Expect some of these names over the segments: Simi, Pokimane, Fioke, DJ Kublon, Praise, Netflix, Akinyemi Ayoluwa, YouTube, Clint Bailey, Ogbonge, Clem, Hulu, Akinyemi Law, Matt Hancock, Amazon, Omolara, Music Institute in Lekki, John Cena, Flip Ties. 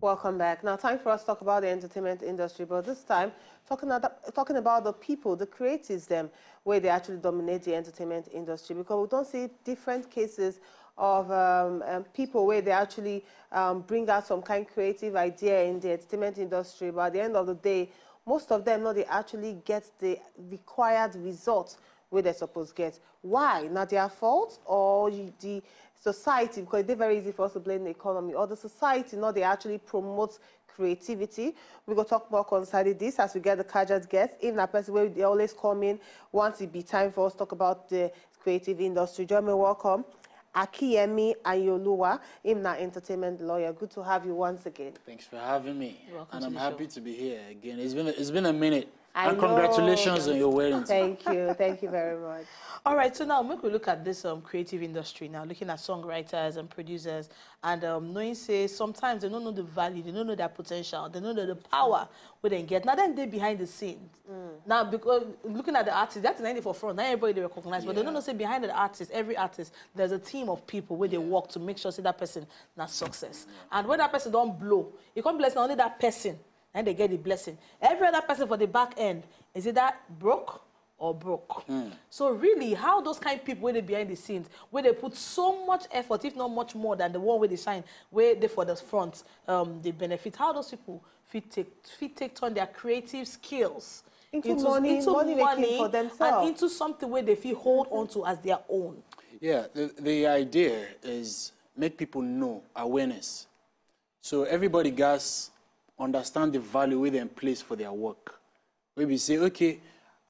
Welcome back. Now, time for us to talk about the entertainment industry, but this time talking about the people, the creatives, them, where they actually dominate the entertainment industry, because we don't see different cases of people where they actually bring out some kind of creative idea in the entertainment industry, but at the end of the day, most of them, no, they actually get the required results where they're supposed to get. Why? Not their fault or the society, because it's very easy for us to blame the economy, or the society, no, they actually promote creativity. We're going to talk more concerning this as we get the Kajat guests. Even a person where they always come in once it be time for us to talk about the creative industry. Join me, welcome Akinyemi Ayoluwa, IMNA entertainment lawyer. Good to have you once again. Thanks for having me. Welcome, and I'm happy to be here again. It's been a minute. And congratulations on your wedding. Thank you. Thank you very much. All right, so now we look at this creative industry now, looking at songwriters and producers, and knowing, say, sometimes they don't know the value, they don't know their potential, they don't know the power we then get. Now then they're behind the scenes. Mm. Now, because looking at the artists, that's the for front. Not everybody they recognize, yeah. But they don't know, say, behind the artist, every artist, there's a team of people where yeah. they work to make sure, say, that person has success. Yeah. And when that person don't blow, you can't bless not only that person, and they get the blessing. Every other person for the back end is either broke or broke. Mm. So really, how those kind of people where they behind the scenes, where they put so much effort, if not much more than the one where they shine, where they for the front, they benefit. How those people fit take on their creative skills into money for themselves, and into something where they feel hold on to as their own. Yeah, the idea is make people know awareness. So everybody gets. Understand the value we then place for their work. Maybe say, okay,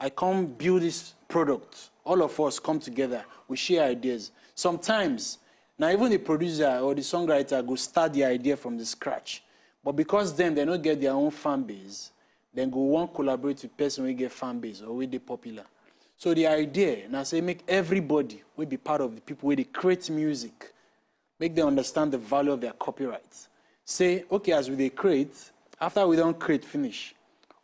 I come build this product. All of us come together, we share ideas. Sometimes, now even the producer or the songwriter go start the idea from the scratch. But because them, they don't get their own fan base, then go one collaborate with person who get fan base or with the popular. So the idea, now say make everybody will be part of the people where they create music. Make them understand the value of their copyrights. Say, okay, as we they create, after we don't create, finish.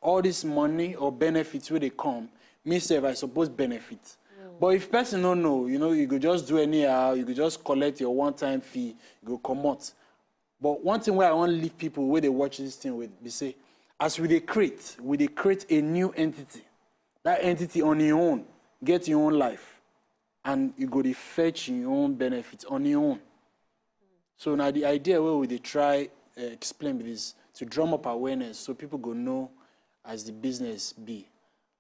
All this money or benefits where they come, me say, I suppose benefit. Mm. But if person don't know, you know, you could just do anyhow, you could just collect your one-time fee, you go come out. But one thing where I want to leave people where they watch this thing with, they say, as we they create a new entity. That entity on your own, get your own life. And you go to fetch your own benefits on your own. So now the idea where we they try explain this to drum up awareness so people go know as the business be.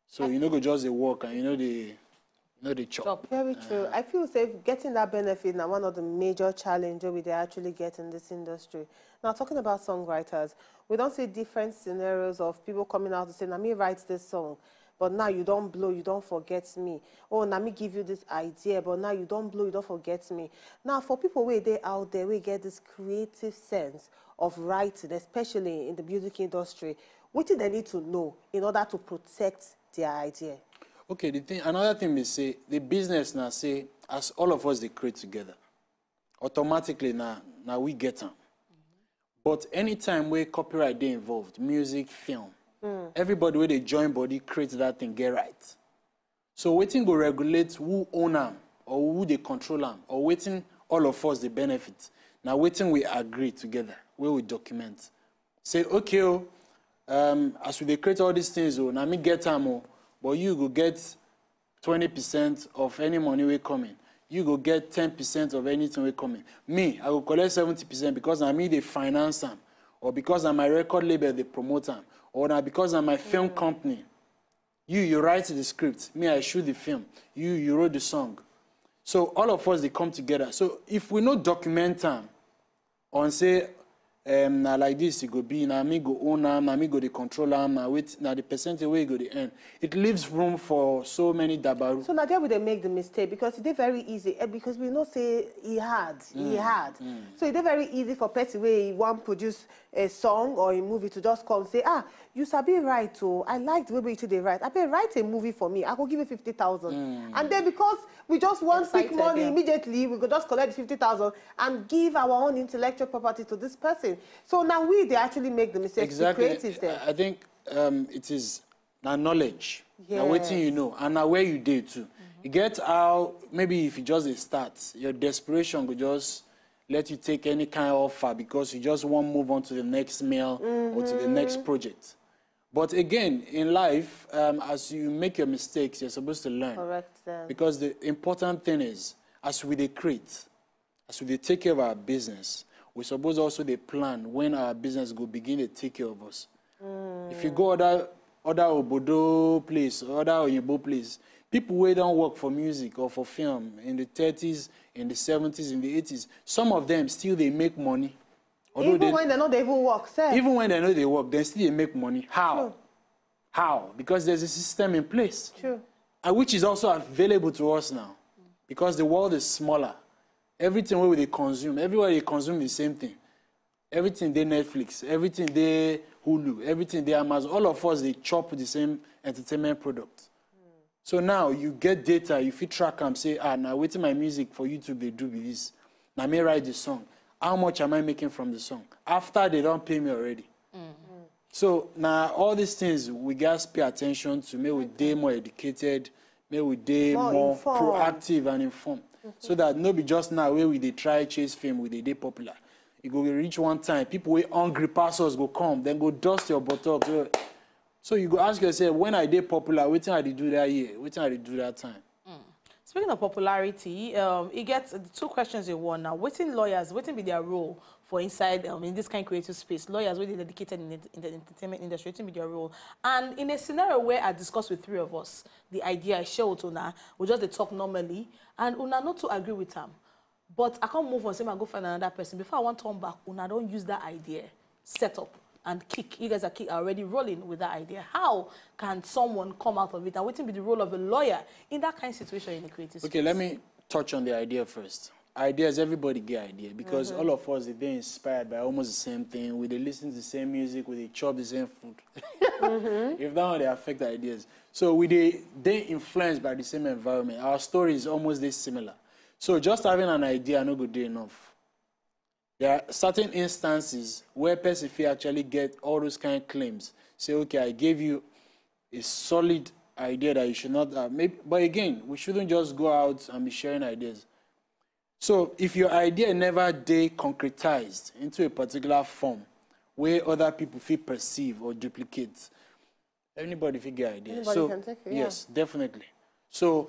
So you know go just the work and you know the chop. Very true. I feel safe getting that benefit now one of the major challenges we they actually get in this industry. Now talking about songwriters, we don't see different scenarios of people coming out and saying, "Let me write this song." But now you don't blow, you don't forget me. Oh, now me give you this idea, but now you don't blow, you don't forget me. Now, for people where they out there, we get this creative sense of writing, especially in the music industry. What do they need to know in order to protect their idea? Okay, the thing, another thing they say, the business now say, as all of us, they create together. Automatically, now we get them. Mm-hmm. But anytime where copyright they involved, music, film, everybody where they join body creates that thing, get right. So waiting go regulate who own them or who they control them, or waiting all of us the benefit. Now waiting we agree together, where we document. Say, okay, as we create all these things, oh, now me get them, oh, but you go get 20% of any money we coming. You go get 10% of anything we coming. Me, I will collect 70% because I me they finance them, or because I'm my record label they promote them. Or now because I'm my film company, you write the script, me, I shoot the film, you wrote the song. So all of us, they come together. So if we no document them, on say, now like this, it go be, now me go own them, now me go the control them, now the percentage way go the end. It leaves room for so many dabaru. So now there would they make the mistake, because it's very easy, because we not say he had. Mm. So it's very easy for person where one produce a song or a movie to just come say, ah, you sabi write, oh, I like the way they write. I been write a movie for me. I could give you 50,000. Mm. And then because we just want quick money immediately, we could just collect 50,000 and give our own intellectual property to this person. So now they actually make the mistake. Exactly. I think it is now knowledge. Yes. Now waiting, you know, and now where you did too. Mm-hmm. You get how maybe if you just start, your desperation could just let you take any kind of offer because you just want to move on to the next meal or to the next project. But again, in life, as you make your mistakes, you're supposed to learn. Correct. Because the important thing is, as we create, as we take care of our business, we're supposed also to plan when our business will begin to take care of us. If you go other Obodo place, other Oyinbo place, people who don't work for music or for film in the 30s, in the 70s, in the 80s, some of them still they make money. Although even when they know they even work, sir. Even when they know they work, they still make money. How? True. How? Because there's a system in place. True. And which is also available to us now. Because the world is smaller. Everything where they consume, everywhere they consume the same thing. Everything they Netflix, everything they Hulu, everything they Amazon. All of us, they chop the same entertainment product. So now you get data, you fit track and say, ah, now waiting my music for YouTube, they do with this. Now I may write the song. How much am I making from the song? After they don't pay me already. So now all these things, we guys pay attention to. May we day more educated, may we day more proactive and informed. So that no be just now where we they try chase fame, we they popular. You go reach one time, people with hungry parcels go come, then go dust your buttocks. So you go ask yourself, when I they popular, what time I did do that year? What time I did do that time? Speaking of popularity, it gets two questions in one now. What in lawyers, what in be their role for inside in this kind of creative space? Lawyers really dedicated in the entertainment industry, what in be their role? And in a scenario where I discuss with three of us, the idea I share with Una, we just talk normally, and Una not to agree with them. But I can't move on, say I go find another person. Before I want to come back, Una don't use that idea, set up and kick. You guys are already rolling with that idea. How can someone come out of it? And what will be the role of a lawyer in that kind of situation in the creative space? Okay, let me touch on the idea first. Ideas, everybody get idea because all of us, they're inspired by almost the same thing. We they listen to the same music, we they chop the same food. If not, they affect ideas. So we they influenced by the same environment. Our story is almost this similar. So just having an idea no good day enough. There are certain instances where person actually get all those kind of claims. Say, okay, I gave you a solid idea that you should not have. Maybe, but again, we shouldn't just go out and be sharing ideas. So if your idea never concretized into a particular form where other people perceive or duplicate, anybody get ideas. Anybody can take it, yeah. Yes, definitely. So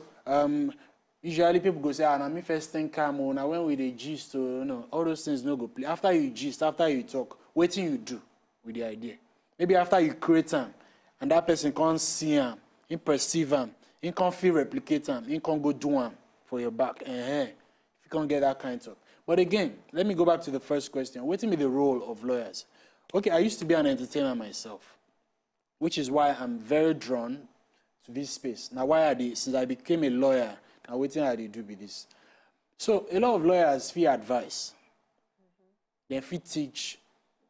usually people go say, ah, na me first thing come on, and when we the gist, no, all those things no go play. After you gist, after you talk, what do you do with the idea? Maybe after you create them, and that person can't see them, he perceive them, he can't feel replicate them, he can't go do them for your back. If you can't get that kind of talk. But again, let me go back to the first question. What is the role of lawyers? Okay, I used to be an entertainer myself, which is why I'm very drawn to this space. Now, why are they, since I became a lawyer, and waiting how they do with this. So a lot of lawyers feel advice. They feel teach.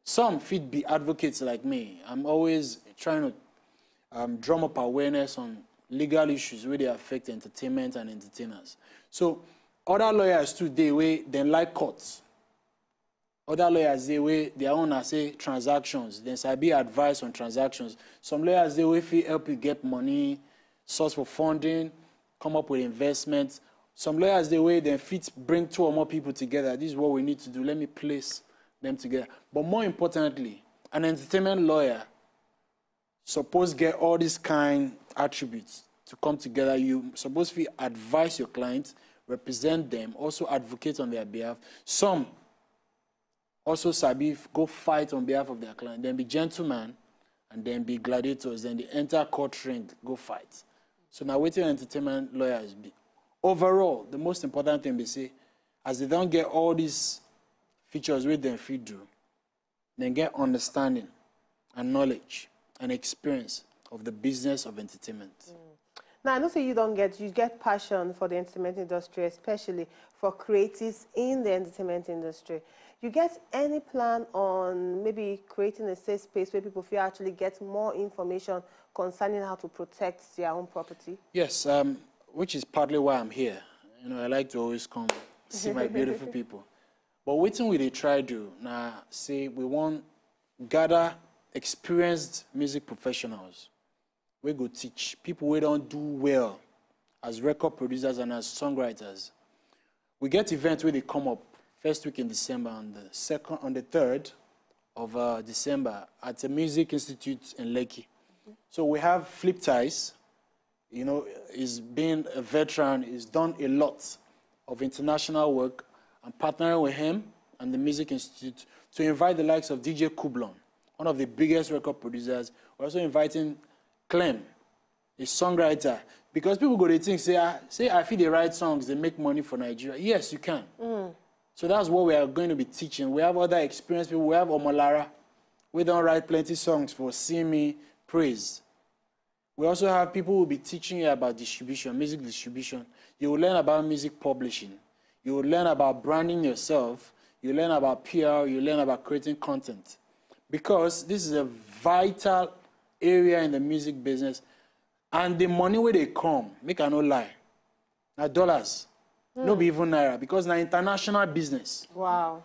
Some feel be advocates like me. I'm always trying to drum up awareness on legal issues where they affect entertainment and entertainers. So other lawyers too, they like courts. Other lawyers they way their own as say transactions. Then I be advice on transactions. Some lawyers they way feel help you get money, source for funding, come up with investments. Some lawyers, the way they fit bring two or more people together. This is what we need to do. Let me place them together. But more importantly, an entertainment lawyer supposed to get all these kind attributes to come together. You supposed to advise your clients, represent them, also advocate on their behalf. Some also sabi go fight on behalf of their client. Then be gentlemen, and then be gladiators. Then they enter court ring, go fight. So now waiting entertainment lawyers be. Overall, the most important thing they say, as they don't get all these features with them feed do, they get understanding and knowledge and experience of the business of entertainment. Now, I don't say you don't get, you get passion for the entertainment industry, especially for creatives in the entertainment industry. You get any plan on maybe creating a safe space where people feel actually get more information concerning how to protect their own property? Yes, which is partly why I'm here. You know, I like to always come see my beautiful people. But waiting we they try to now say we want gather experienced music professionals. We go teach people we don't do well as record producers and as songwriters. We get events where they come up. first week in December, on the second, on the 3rd of December at the Music Institute in Lekki. So we have Flip Ties. You know, he's been a veteran. He's done a lot of international work. I'm partnering with him and the Music Institute to invite the likes of DJ Kublon, one of the biggest record producers. We're also inviting Clem, a songwriter. Because people go to think, say, I feel they write songs, they make money for Nigeria. Yes, you can. So that's what we are going to be teaching. We have other experienced people. We have Omolara. We don't write plenty songs for Simi, Praise. We also have people who will be teaching you about distribution, music distribution. You will learn about music publishing. You will learn about branding yourself. You learn about PR. You learn about creating content. Because this is a vital area in the music business. And the money where they come, make I no lie, na dollars, no be even naira, because na international business. Wow.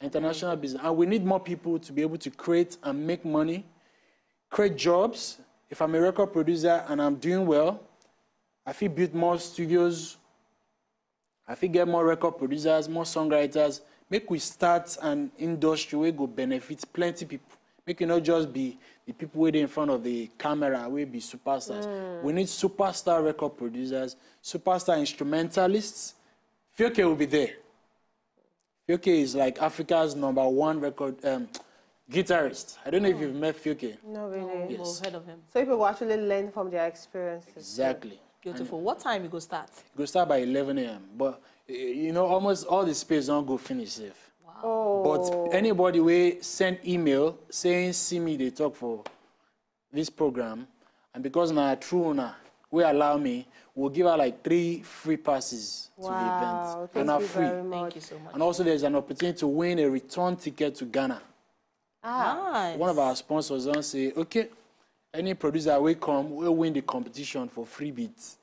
International business. And we need more people to be able to create and make money, create jobs. If I'm a record producer and I'm doing well, I feel build more studios. I feel get more record producers, more songwriters. Make we start an industry where go benefit plenty people. Make it not just be the people waiting in front of the camera, we be superstars. We need superstar record producers, superstar instrumentalists. Fioke will be there. Fioke is like Africa's #1 record guitarist. I don't know if you've met Fioke. No, really. Yes. Heard of him. So people will actually learn from their experiences. Exactly. Beautiful. And what time you go start? You go start by 11 a.m. But you know, almost all the space don't go finish safe. Oh. But anybody will send email saying, see me, they talk for this program. And because now true now, we allow me, we'll give her like 3 free passes to the event. And are free. Thank you so much. And also there's an opportunity to win a return ticket to Ghana. Nice. One of our sponsors don't say, okay, any producer will come, we'll win the competition for free beats.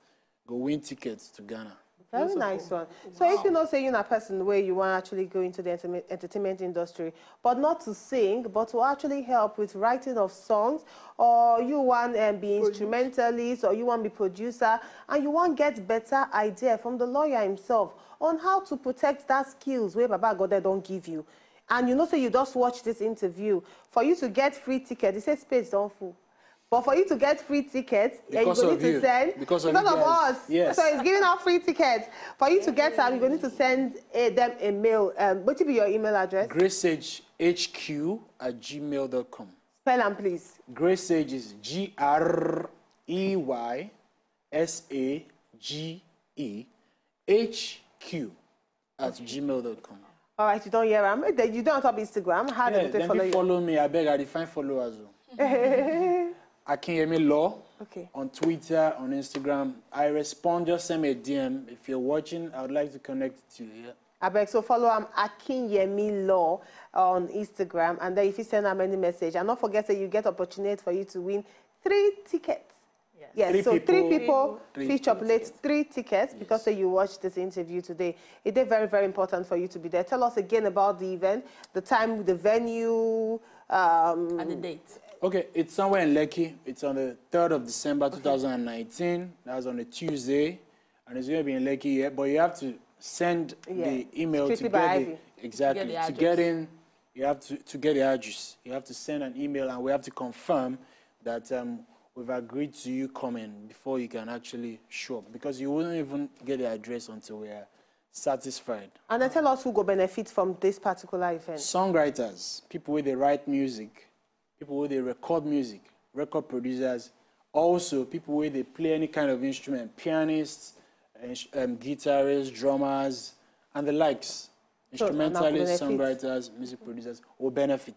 Go win tickets to Ghana. Very nice one. So if you not say you're a person where you want to actually go into the entertainment industry, but not to sing, but to actually help with writing of songs, or you want to be instrumentalist, or you want to be producer, and you want to get better idea from the lawyer himself on how to protect that skills where Baba Godeh don't give you. And you know, so you just watch this interview. For you to get free ticket, he said space don't fool. But for you to get free tickets, you're going to send, because of us. Yes. So it's giving out free tickets. For you to get them, you're going to send them a mail. What will be your email address? gracehq@gmail.com. Spell them, please. Graceage is GREYSAGEHQ@gmail.com. All right, you don't hear them. You don't have Instagram. How do they follow you? Follow me. I beg, I define followers. Akinyemi Law on Twitter, on Instagram. I respond, just send me a DM. If you're watching, I would like to connect to you. I beg, so follow Akinyemi Law on Instagram. And then if you send them any message, and don't forget that you get opportunity for you to win 3 tickets. Yes, three people feature 3 tickets because you watched this interview today. It is very, very important for you to be there. Tell us again about the event, the time, the venue. And the date. Okay, it's somewhere in Lekki. It's on the 3rd of December 2019. That's on a Tuesday. And it's going to be in Lekki, but you have to send the email to get the address. You have to send an email, and we have to confirm that we've agreed to you coming before you can actually show up, because you wouldn't even get the address until we are satisfied. And then tell us who will benefit from this particular event. Songwriters, people where they write music, people where they record music, record producers, also people where they play any kind of instrument, pianists, guitarists, drummers, and the likes. Instrumentalists, songwriters, music producers will benefit.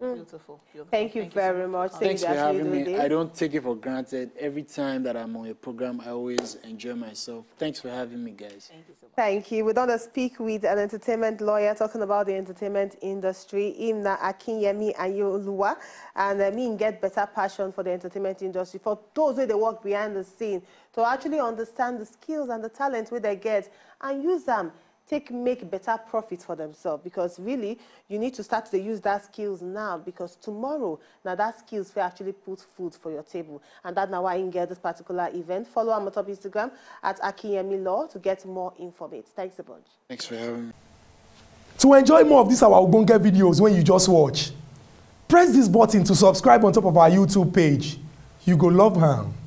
Beautiful, beautiful. Thank you very much. Thanks for having me. I don't take it for granted. Every time that I'm on your program, I always enjoy myself. Thanks for having me, guys. Thank you so much. Thank you. We're going to speak with an entertainment lawyer talking about the entertainment industry, Imna Akinyemi Ayoluwa, and I mean get better passion for the entertainment industry, for those where they work behind the scene, to actually understand the skills and the talent where they get and use them. Make better profits for themselves, because really you need to start to use that skills now, because tomorrow now that skills will actually put food for your table. And that's now why you get this particular event. Follow on top Instagram at Akinyemi Law to get more information. Thanks a bunch. Thanks for having me. To enjoy more of these our Ogbonge videos when you just watch, press this button to subscribe on top of our YouTube page. You go love am.